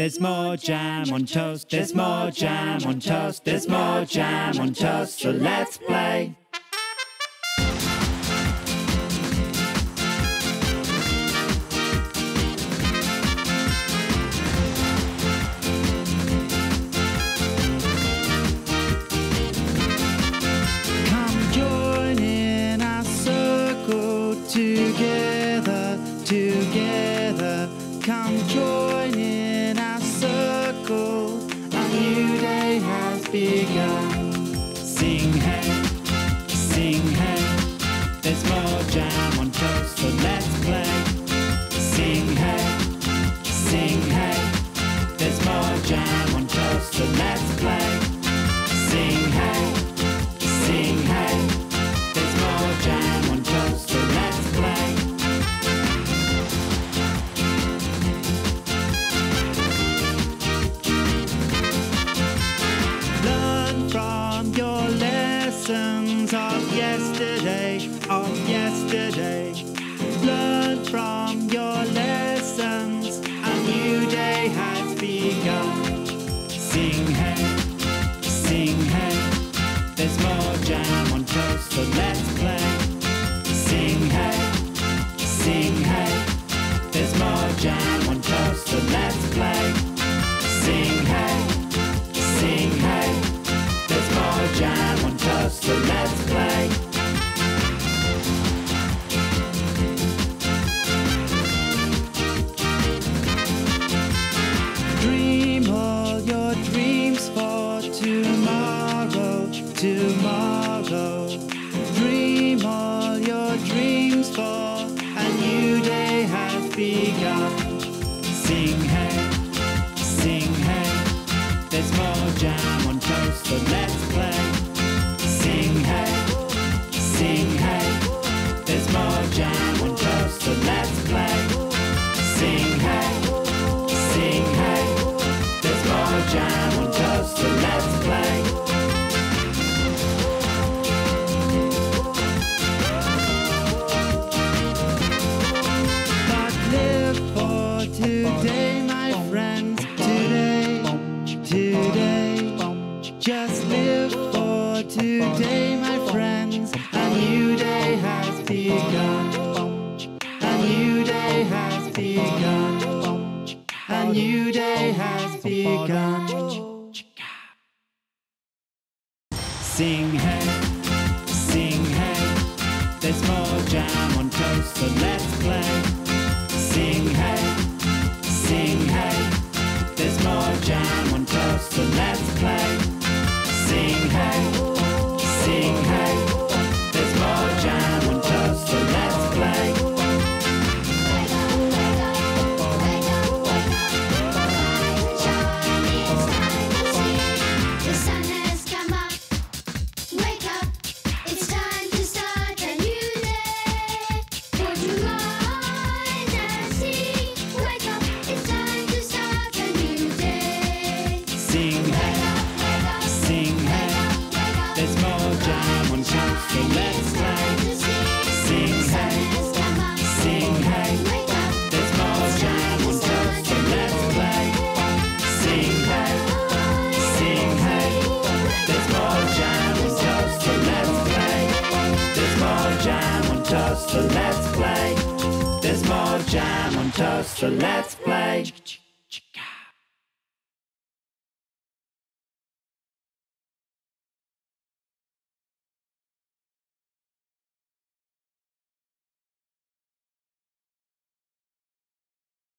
There's more jam on toast, there's more jam on toast, there's more jam on toast, so let's play. Come join in our circle together, together. Come join in. Begun. Sing hey, there's more jam on toast, so let's play. Sing hey, there's more jam on toast, so let's play. Sing hey, there's more jam on toast, so let's play. Of yesterday, learn from your lessons. A new day has begun. Sing hey, there's more jam on toast, so let's play. Sing hey, there's more jam on toast, so let's play. Sing hey, there's more jam on toast, so let's play. Tomorrow, dream all your dreams, for a new day has begun. Sing hey, there's more jam on toast, so let's play. Sing hey, there's more jam on toast, so let's play. Sing hey, there's more jam on toast, so let's play. Today, my friends, today, just live for today, my friends. A new day has begun. A new day has begun. A new day has begun. Sing hey, there's more jam on toast, so let's play. Sing hey, there's more jam on toast, so let's play. Sing hey, there's more jam on toast, so let's play. Wake up, shine, it's time to sing. The sun has come up, wake up, it's time to start a new day. For tomorrow. So let's play. Sing hey, there's more jam on toast, so let's play. Sing hey, there's more jam on toast, so let's play. There's more jam on toast, so let's play. There's more jam on toast, so let's play.